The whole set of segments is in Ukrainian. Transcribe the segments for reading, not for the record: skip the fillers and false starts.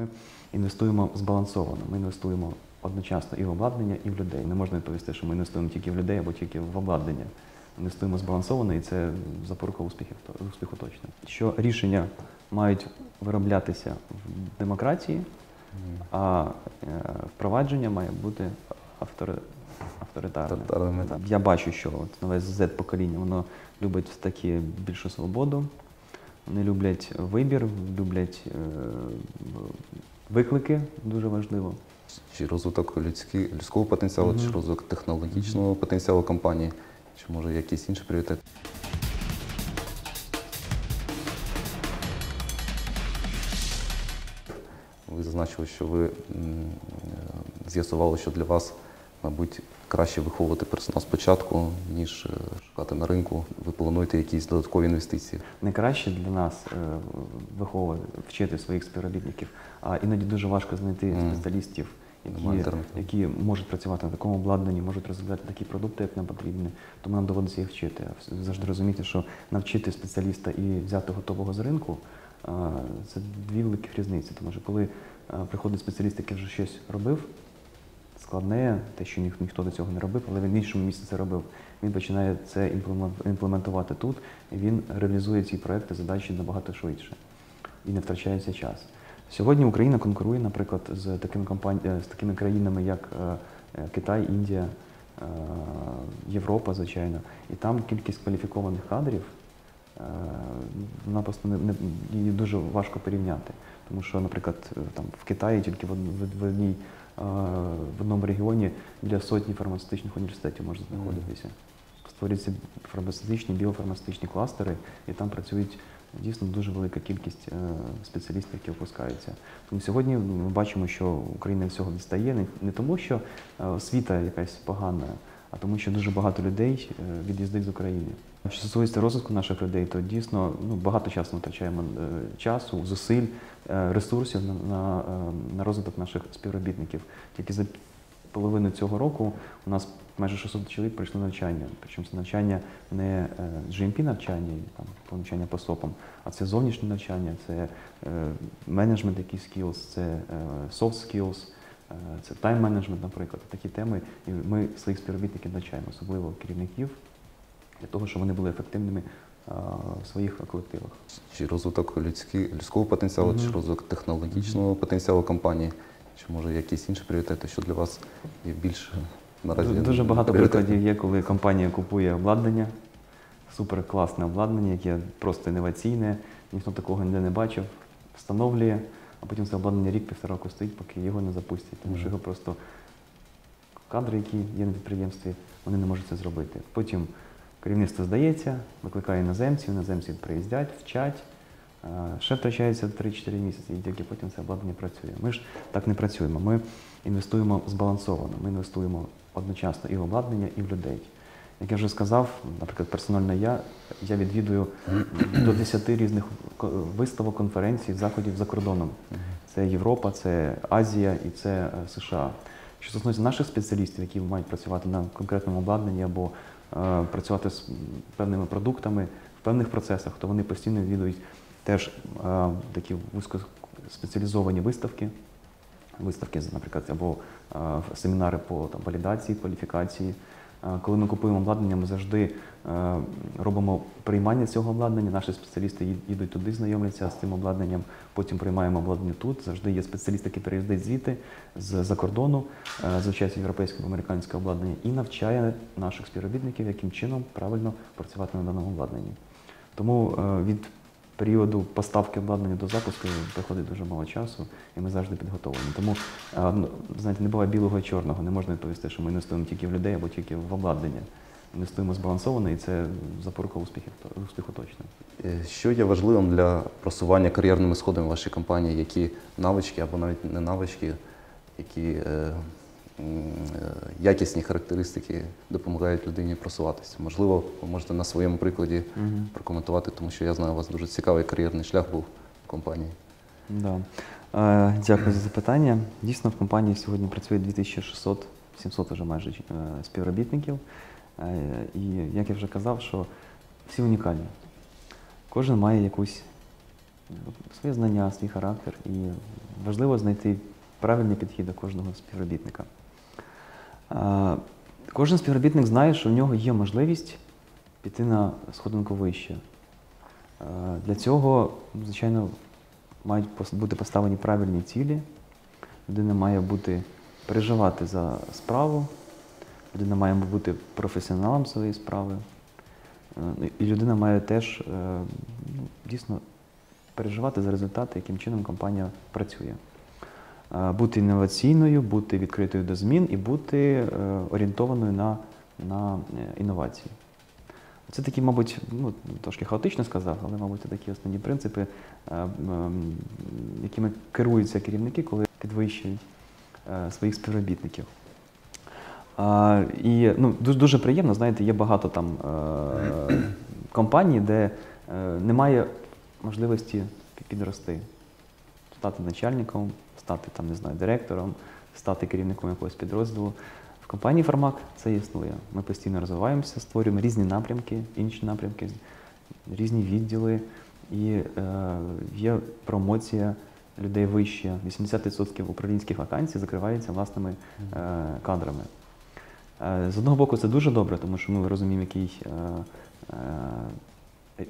Ми інвестуємо збалансовано, ми інвестуємо одночасно і в обладнання, і в людей. Не можна відповісти, що ми інвестуємо тільки в людей або тільки в обладнання. Інвестуємо збалансовано, і це запорука успіху точно. Що рішення мають вироблятися в демократії, а впровадження має бути авторитарне. Я бачу, що нове Z-покоління, воно любить такі більшу свободу, вони люблять вибір, люблять виклики, дуже важливо. Чи розвиток людського потенціалу, чи розвиток технологічного потенціалу компанії, чи може якісь інші пріоритети? Ви зазначили, що ви з'ясували, що для вас, мабуть, краще виховувати персонал спочатку, ніж шукати на ринку. Ви плануєте якісь додаткові інвестиції? Не краще для нас виховувати, вчити своїх співробітників, а іноді дуже важко знайти спеціалістів, які можуть працювати на такому обладнанні, можуть розробляти такі продукти, як нам потрібні. Тому нам доводиться їх вчити. Завжди розуміти, що навчити спеціаліста і взяти готового з ринку – це дві великих різниці. Тому що коли приходить спеціаліст, який вже щось робив, складне, те, що ніхто до цього не робив, але він в іншому місці це робив. Він починає це імплементувати тут, і він реалізує ці проекти, задачі набагато швидше і не втрачається час. Сьогодні Україна конкурує, наприклад, з такими країнами, як Китай, Індія, Європа, звичайно. І там кількість кваліфікованих кадрів, вона просто її дуже важко порівняти. Тому що, наприклад, там, в Китаї тільки в одному регіоні біля сотні фармацевтичних університетів може знаходитися. Створюються фармацевтичні, біофармацевтичні кластери, і там працюють дійсно дуже велика кількість спеціалістів, які опускаються. Тому сьогодні ми бачимо, що Україна всього дістає не тому, що освіта якась погана, а тому, що дуже багато людей від'їздить з України. Що стосується розвитку наших людей, то дійсно багато часу втрачаємо часу, зусиль, ресурсів на розвиток наших співробітників. Тільки за половину цього року у нас майже 600 чоловік пройшли навчання. Причому це навчання не GMP навчання, навчання по СОПам, а це зовнішнє навчання, це менеджмент, які skills, це soft skills. Це тайм-менеджмент, наприклад, такі теми. І ми своїх співробітників навчаємо, особливо керівників, для того, щоб вони були ефективними в своїх колективах. Чи розвиток людського потенціалу, чи розвиток технологічного потенціалу компанії, чи може якісь інші пріоритети, що для вас є більше наразі? Дуже багато прикладів є, коли компанія купує обладнання, суперкласне обладнання, яке просто інноваційне, ніхто такого ніде не бачив, встановлює. А потім це обладнання рік-півтора року стоїть, поки його не запустять, тому що його просто кадри, які є на підприємстві, вони не можуть це зробити. Потім керівництво здається, викликає іноземців, іноземці приїздять, вчать, ще втрачається 3-4 місяці, і тільки потім це обладнання працює. Ми ж так не працюємо, ми інвестуємо збалансовано, ми інвестуємо одночасно і в обладнання, і в людей. Як я вже сказав, наприклад, персонально я відвідую до 10 різних виставок, конференцій, заходів за кордоном. Це Європа, це Азія і це США. Що стосується наших спеціалістів, які мають працювати на конкретному обладнанні або працювати з певними продуктами, в певних процесах, то вони постійно відвідують теж такі вузькоспеціалізовані виставки, наприклад, або семінари по валідації, кваліфікації. Коли ми купуємо обладнання, ми завжди робимо приймання цього обладнання, наші спеціалісти їдуть туди, знайомляться з цим обладнанням, потім приймаємо обладнання тут, завжди є спеціалісти, які переїздять звідти, з-за кордону, звучать європейське, американське обладнання і навчає наших співробітників, яким чином правильно працювати на даному обладнанні. Тому від періоду поставки обладнання до запуску проходить дуже мало часу, і ми завжди підготовлені. Тому, знаєте, не буває білого і чорного, не можна відповісти, що ми інвестуємо тільки в людей або тільки в обладнання. Інвестуємо збалансовано, і це запорука успіху точно. Що є важливим для просування кар'єрними сходами вашої компанії? Які навички або навіть не навички, які якісні характеристики допомагають людині просуватися? Можливо, ви можете на своєму прикладі прокоментувати, тому що я знаю, у вас дуже цікавий кар'єрний шлях був в компанії. Да. Дякую за запитання. Дійсно, в компанії сьогодні працює 2600-700 вже майже співробітників. І, як я вже казав, що всі унікальні. Кожен має якусь свої знання, свій характер, і важливо знайти правильний підхід до кожного співробітника. Кожен співробітник знає, що в нього є можливість піти на сходинку вище. Для цього, звичайно, мають бути поставлені правильні цілі, людина має переживати за справу, людина має бути професіоналом своєї справи, і людина має теж дійсно переживати за результати, яким чином компанія працює. Бути інноваційною, бути відкритою до змін і бути орієнтованою на інновації. Це такі, мабуть, трошки хаотично сказав, але, мабуть, це такі основні принципи, якими керуються керівники, коли підвищують своїх співробітників. І дуже приємно, знаєте, є багато там компаній, де немає можливості підрости, стати начальником, стати там, не знаю, директором, стати керівником якогось підрозділу. В компанії Фармак це існує. Ми постійно розвиваємося, створюємо різні напрямки, інші напрямки, різні відділи. І є промоція людей вище. 80% управлінських вакансій закривається власними кадрами. З одного боку, це дуже добре, тому що ми розуміємо, який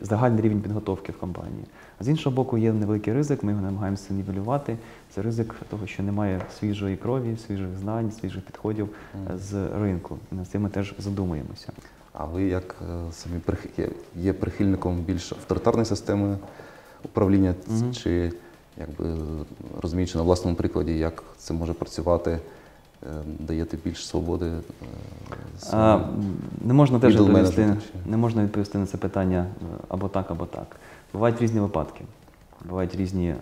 загальний рівень підготовки в компанії. А з іншого боку, є невеликий ризик, ми його намагаємося нівелювати. Це ризик того, що немає свіжої крові, свіжих знань, свіжих підходів з ринку. І над цим ми теж задумуємося. А ви як самі є прихильником більш авторитарної системи управління? Чи розуміючи на власному прикладі, як це може працювати? Даєте більше свободи? Не можна відповісти на це питання або так, або так. Бувають різні випадки, бувають різні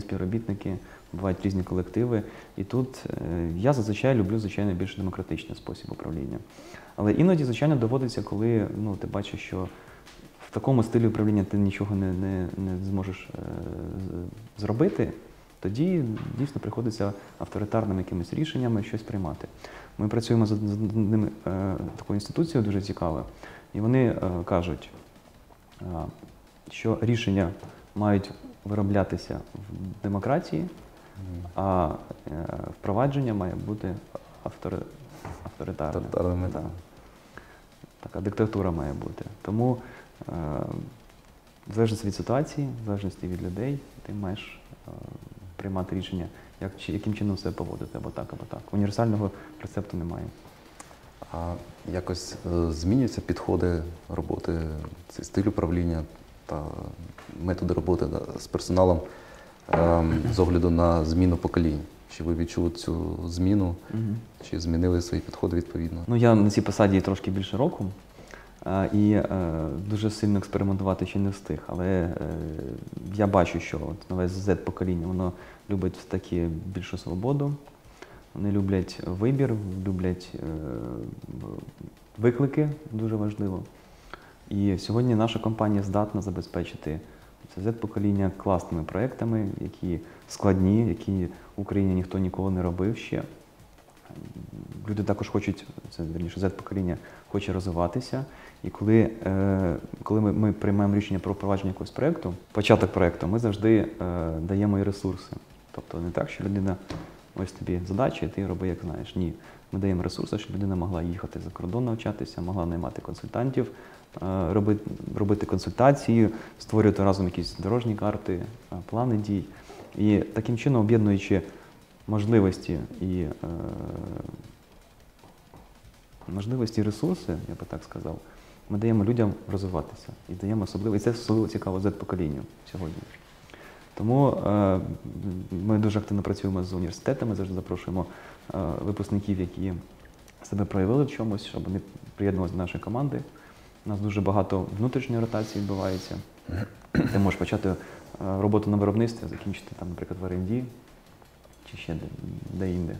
співробітники, бувають різні колективи. І тут я зазвичай люблю, звичайно, більш демократичний спосіб управління. Але іноді, звичайно, доводиться, коли ти бачиш, що в такому стилі управління ти нічого не зможеш зробити, тоді дійсно приходиться авторитарними якимись рішеннями щось приймати. Ми працюємо з одним такою інституцією, дуже цікавою, і вони кажуть, що рішення мають вироблятися в демократії, а впровадження має бути авторитарним. Така диктатура має бути. Тому в залежності від ситуації, в залежності від людей, ти маєш приймати рішення, яким чином себе поводити, або так, або так. Універсального рецепту немає. А якось змінюються підходи роботи, стиль управління та методи роботи з персоналом з огляду на зміну поколінь? Чи ви відчули цю зміну, чи змінили свої підходи відповідно? Я на цій посаді трошки більше року, і дуже сильно експериментувати ще не встиг, але я бачу, що нове Z-покоління, воно любить таки більшу свободу, вони люблять вибір, люблять виклики, дуже важливо. І сьогодні наша компанія здатна забезпечити це Z-покоління класними проектами, які складні, які в Україні ніхто ніколи не робив ще. Люди також хочуть, Z-покоління хоче розвиватися, і коли ми приймаємо рішення про впровадження якогось проєкту, початок проєкту, ми завжди даємо і ресурси. Тобто не так, що людина, ось тобі задача, і ти роби, як знаєш. Ні, ми даємо ресурси, щоб людина могла їхати за кордон навчатися, могла наймати консультантів, робити консультації, створювати разом якісь дорожні карти, плани дій. І таким чином, об'єднуючи можливості і ресурси, я би так сказав, ми даємо людям розвиватися. І даємо особливо, і це особливо цікаво Z-поколінню сьогодні. Тому ми дуже активно працюємо з університетами, завжди запрошуємо випускників, які себе проявили в чомусь, щоб вони приєднувалися до нашої команди. У нас дуже багато внутрішньої ротації відбувається. Ти можеш почати роботу на виробництві, закінчити, наприклад, в R&D. Чи ще де-інде.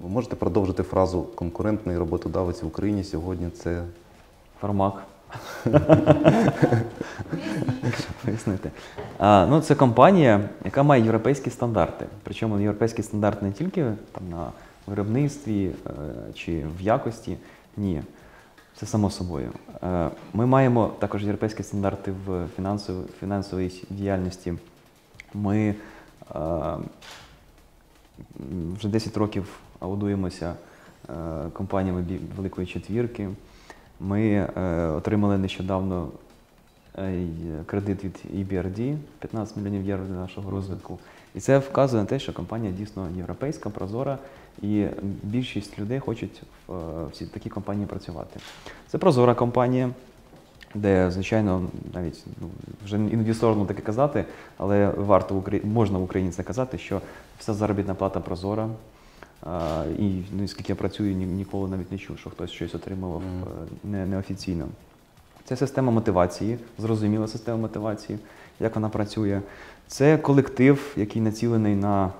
Ви можете продовжити фразу «конкурентний роботодавець в Україні сьогодні» – це… Фармак. Пояснити. Це компанія, яка має європейські стандарти. Причому європейські стандарти не тільки на виробництві чи в якості, ні. Це само собою. Ми маємо також європейські стандарти в фінансовій діяльності. Ми вже 10 років аудуємося компаніями Великої Четвірки. Ми отримали нещодавно кредит від EBRD, 15 мільйонів євро для нашого розвитку. І це вказує на те, що компанія дійсно європейська, прозора, і більшість людей хочуть в такій компанії працювати. Це прозора компанія, де, звичайно, навіть вже іноді соромно таке казати, але варто можна в Україні це казати, що вся заробітна плата прозора. І скільки я працюю, ніколи навіть не чув, що хтось щось отримував неофіційно. Це система мотивації, зрозуміла система мотивації, як вона працює. Це колектив, який націлений на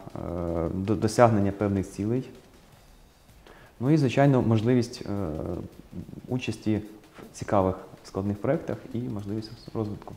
досягнення певних цілей. Ну і, звичайно, можливість участі в цікавих складних проєктах і можливість розвитку.